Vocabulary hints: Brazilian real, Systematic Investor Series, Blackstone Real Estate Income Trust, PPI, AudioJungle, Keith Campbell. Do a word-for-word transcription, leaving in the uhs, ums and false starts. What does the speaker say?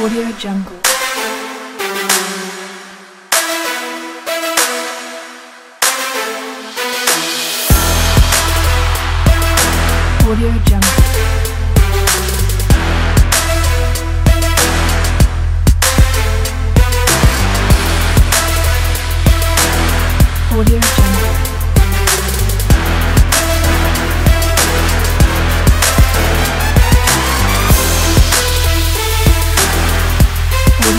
AudioJungle. AudioJungle.